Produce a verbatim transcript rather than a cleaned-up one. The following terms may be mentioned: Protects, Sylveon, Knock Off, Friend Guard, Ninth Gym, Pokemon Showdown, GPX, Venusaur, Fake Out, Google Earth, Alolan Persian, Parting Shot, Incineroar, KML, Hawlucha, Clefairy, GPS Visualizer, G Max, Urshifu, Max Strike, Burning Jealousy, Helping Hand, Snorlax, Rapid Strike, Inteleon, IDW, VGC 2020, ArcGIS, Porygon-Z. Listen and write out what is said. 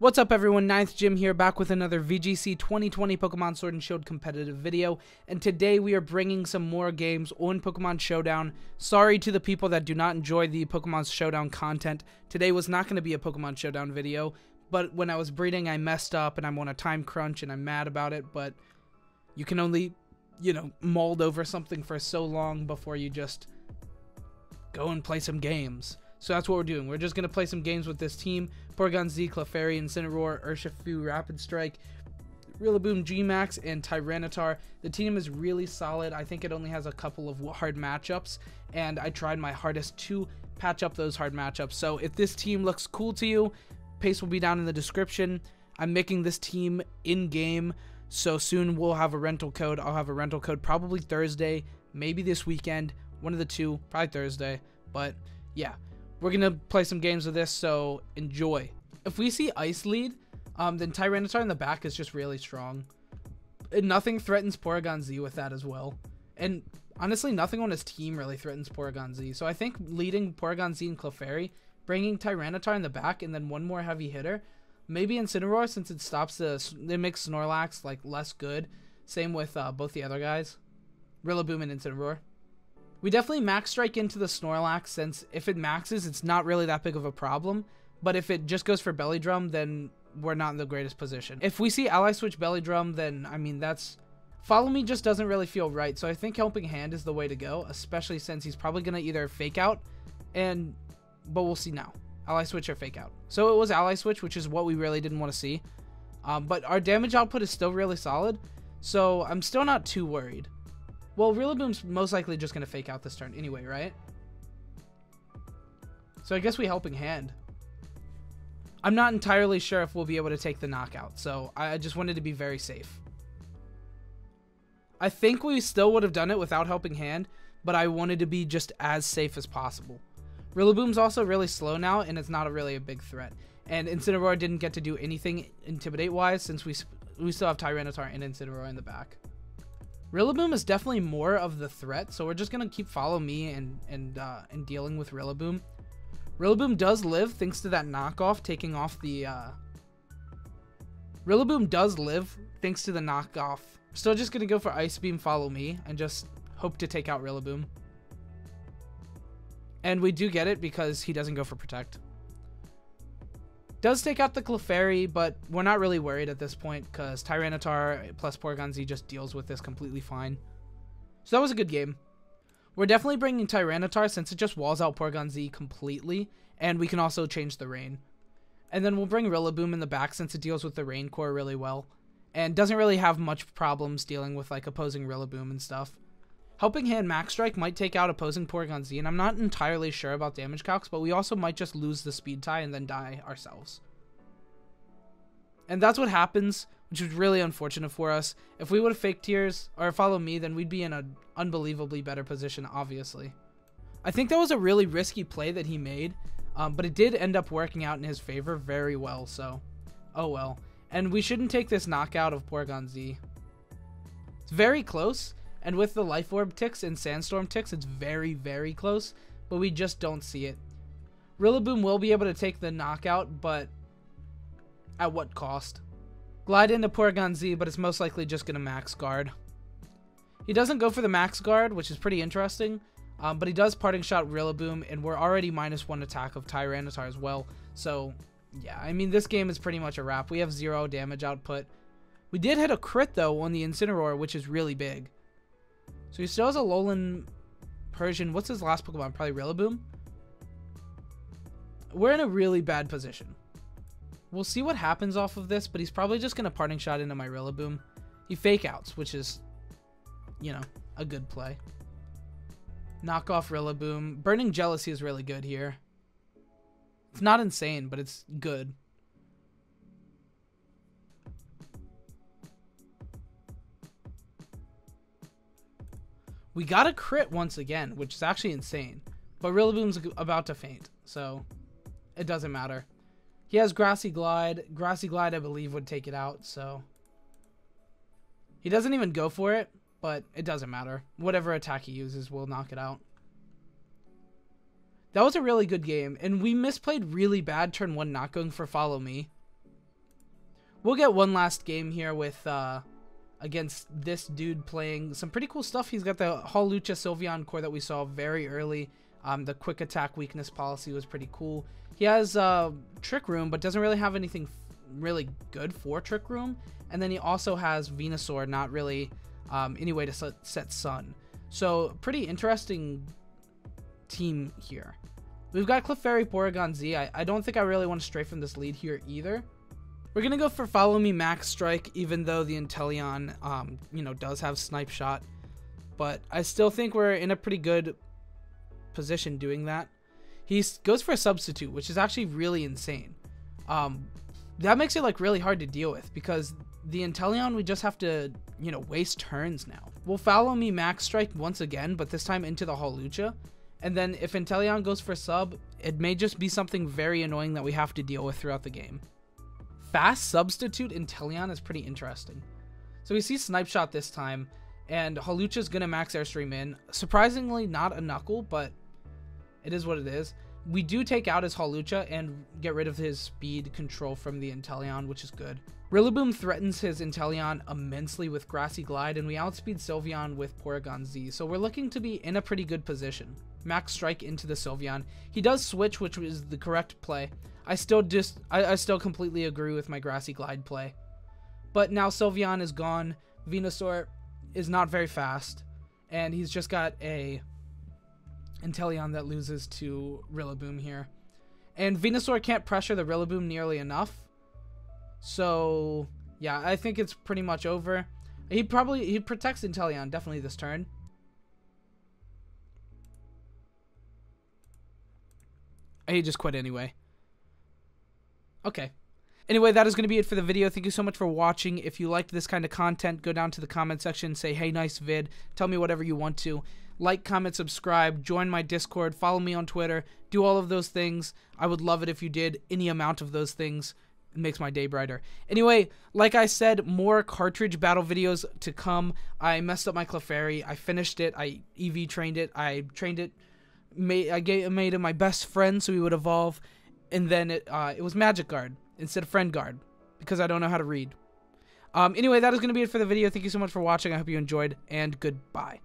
What's up everyone, Ninth Gym here, back with another V G C twenty twenty Pokemon Sword and Shield competitive video, and today we are bringing some more games on Pokemon Showdown. Sorry to the people that do not enjoy the Pokemon Showdown content. Today was not going to be a Pokemon Showdown video, but when I was breeding I messed up and I'm on a time crunch and I'm mad about it, but you can only, you know, mold over something for so long before you just go and play some games. So that's what we're doing. We're just going to play some games with this team. Porygon-Z, Clefairy, Incineroar, Urshifu, Rapid Strike, Rillaboom, G Max, and Tyranitar. The team is really solid. I think it only has a couple of hard matchups, and I tried my hardest to patch up those hard matchups. So if this team looks cool to you, paste will be down in the description. I'm making this team in-game, so soon we'll have a rental code. I'll have a rental code probably Thursday, maybe this weekend. One of the two, probably Thursday, but yeah. We're going to play some games with this, so enjoy. If we see Ice lead, um, then Tyranitar in the back is just really strong. And nothing threatens Porygon-Z with that as well. And honestly, nothing on his team really threatens Porygon-Z. So I think leading Porygon-Z and Clefairy, bringing Tyranitar in the back, and then one more heavy hitter. Maybe Incineroar, since it stops the... It makes Snorlax, like, less good. Same with uh, both the other guys. Rillaboom and Incineroar. We definitely max strike into the Snorlax, since if it maxes, it's not really that big of a problem. But if it just goes for Belly Drum, then we're not in the greatest position. If we see ally switch Belly Drum, then, I mean, that's... Follow Me just doesn't really feel right, so I think Helping Hand is the way to go, especially since he's probably going to either Fake Out, and... But we'll see now. Ally switch or Fake Out. So it was ally switch, which is what we really didn't want to see. Um, but our damage output is still really solid, so I'm still not too worried. Well, Rillaboom's most likely just going to Fake Out this turn anyway, right? So I guess we Helping Hand. I'm not entirely sure if we'll be able to take the knockout, so I just wanted to be very safe. I think we still would have done it without Helping Hand, but I wanted to be just as safe as possible. Rillaboom's also really slow now, and it's not a really a big threat. And Incineroar didn't get to do anything Intimidate-wise, since we, we still have Tyranitar and Incineroar in the back. Rillaboom is definitely more of the threat, so we're just going to keep Follow Me and and uh, and dealing with Rillaboom. Rillaboom does live thanks to that knockoff taking off the... Uh... Rillaboom does live thanks to the knockoff. Still just going to go for Ice Beam, Follow Me, and just hope to take out Rillaboom. And we do get it because he doesn't go for Protect. Does take out the Clefairy, but we're not really worried at this point because Tyranitar plus Porygon-Z just deals with this completely fine. So that was a good game. We're definitely bringing Tyranitar since it just walls out Porygon-Z completely, and we can also change the rain. And then we'll bring Rillaboom in the back since it deals with the rain core really well, and doesn't really have much problems dealing with like opposing Rillaboom and stuff. Helping Hand Max Strike might take out opposing Porygon-Z, and I'm not entirely sure about damage calcs, but we also might just lose the speed tie and then die ourselves. And that's what happens, which is really unfortunate for us. If we would have Fake Tears or Follow Me, then we'd be in an unbelievably better position, obviously. I think that was a really risky play that he made, um, but it did end up working out in his favor very well, so oh well. And we shouldn't take this knockout of Porygon-Z. It's very close. And with the Life Orb ticks and Sandstorm ticks, it's very, very close, but we just don't see it. Rillaboom will be able to take the knockout, but at what cost? Glide into Porygon-Z, but it's most likely just going to Max Guard. He doesn't go for the Max Guard, which is pretty interesting, um, but he does Parting Shot Rillaboom, and we're already minus one attack of Tyranitar as well. So, yeah, I mean, this game is pretty much a wrap. We have zero damage output. We did hit a crit, though, on the Incineroar, which is really big. So he still has Alolan Persian. What's his last Pokemon? Probably Rillaboom. We're in a really bad position. We'll see what happens off of this, but he's probably just going to Parting Shot into my Rillaboom. He Fake Outs, which is, you know, a good play. Knock Off Rillaboom. Burning Jealousy is really good here. It's not insane, but it's good. We got a crit once again, which is actually insane. But Rillaboom's about to faint, so it doesn't matter. He has Grassy Glide. Grassy Glide, I believe, would take it out, so... He doesn't even go for it, but it doesn't matter. Whatever attack he uses will knock it out. That was a really good game, and we misplayed really bad turn one not going for Follow Me. we'll get one last game here with uh, against this dude playing some pretty cool stuff. He's got the Hawlucha Sylveon core that we saw very early. Um, the quick attack weakness policy was pretty cool. He has uh, Trick Room, but doesn't really have anything really good for Trick Room. And then he also has Venusaur, not really um, any way to set Sun. So pretty interesting team here. We've got Clefairy, Porygon-Z. I, I don't think I really want to stray from this lead here either. We're going to go for Follow Me Max Strike, even though the Inteleon, um, you know, does have Snipe Shot. But I still think we're in a pretty good position doing that. He goes for a Substitute, which is actually really insane. Um, that makes it, like, really hard to deal with, because the Inteleon, we just have to, you know, waste turns now. We'll Follow Me Max Strike once again, but this time into the Hawlucha. And then if Inteleon goes for sub, it may just be something very annoying that we have to deal with throughout the game. Fast Substitute Inteleon is pretty interesting. So we see Snipe Shot this time, and Hawlucha's gonna max Airstream in. Surprisingly, not a Knuckle, but it is what it is. We do take out his Hawlucha and get rid of his speed control from the Inteleon, which is good. Rillaboom threatens his Inteleon immensely with Grassy Glide, and we outspeed Sylveon with Porygon-Z, so we're looking to be in a pretty good position. Max Strike into the Sylveon. He does switch, which was the correct play. I still just, I, I still completely agree with my Grassy Glide play. But now Sylveon is gone. Venusaur is not very fast, and he's just got a Inteleon that loses to Rillaboom here. And Venusaur can't pressure the Rillaboom nearly enough. So, yeah, I think it's pretty much over. He probably, he protects Inteleon definitely this turn. He just quit anyway. Okay. Anyway, that is going to be it for the video. Thank you so much for watching. If you liked this kind of content, go down to the comment section, say, hey, nice vid. Tell me whatever you want to. Like, comment, subscribe, join my Discord, follow me on Twitter, do all of those things. I would love it if you did any amount of those things. It makes my day brighter. Anyway, like I said, more cartridge battle videos to come. I messed up my Clefairy. I finished it. I E V trained it. I trained it. Made, I gave, made him my best friend so he would evolve, and then it, uh, it was Magic Guard instead of Friend Guard because I don't know how to read. Um, anyway, that is going to be it for the video. Thank you so much for watching. I hope you enjoyed, and goodbye.